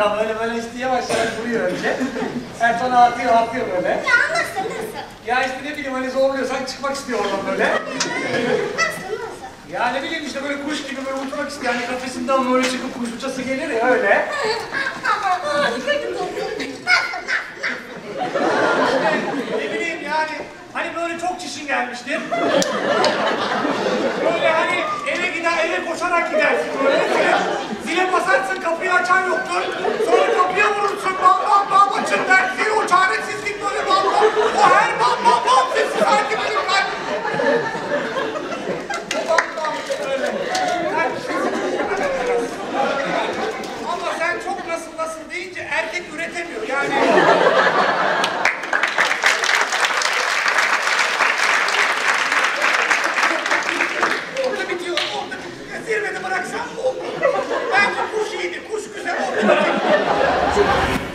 Ya böyle işte yavaş yavaş vuruyor önce. Ertan atıyor böyle. Ya nasıl? Ya işte ne bileyim hani zorluyorsan çıkmak istiyor oradan böyle. Ya ne bileyim işte böyle kuş gibi böyle uçmak istiyor. Hani kafesinden böyle çıkıp kuş uçası gelir ya öyle. Ne bileyim yani hani böyle çok çişin gelmiştim. Böyle hani eve koşarak gidersin böyle. Zile basarsın kapıyı açan yoktur. Sonra kapıya vurursun bam bam bam açın dersin. O çaresizlik böyle bam bam. O her bam bam bam sesi sanki böyle bam bam böyle. Ama sen çok nasıl deyince erkek üretemiyor yani.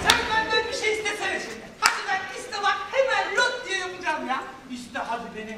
Sen benden bir şey istesene şimdi. Hadi ben iste bak hemen lot diye yapacağım ya. İşte hadi benim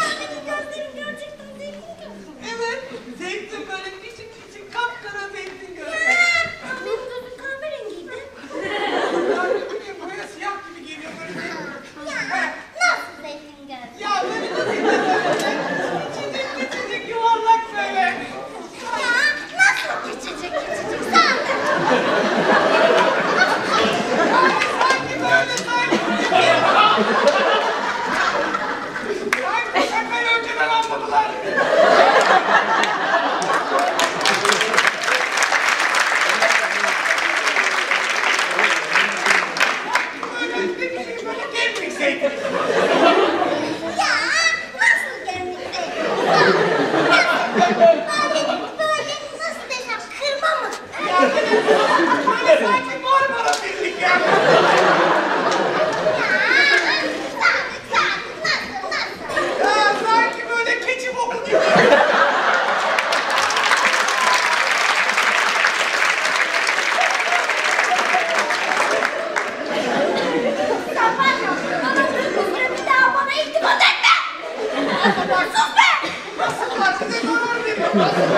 Ya benim gözlerim gerçekten zeytin gözlüm. Evet. Zeytin böyle küçük küçük kapkara zeytin gözlüm. Ya. Benim gözüm kahverengiydi. Ya benim buraya siyah gibi geliyor böyle. Ya. Nasıl zeytin gözlüm? Ya benim gözüm böyle. Yuvarlak böyle. Ya nasıl küçücük sandım. Sanki böyle sanki şakayı önceden anladılar. Böyle ne bileyim böyle gelmek zeytin. What?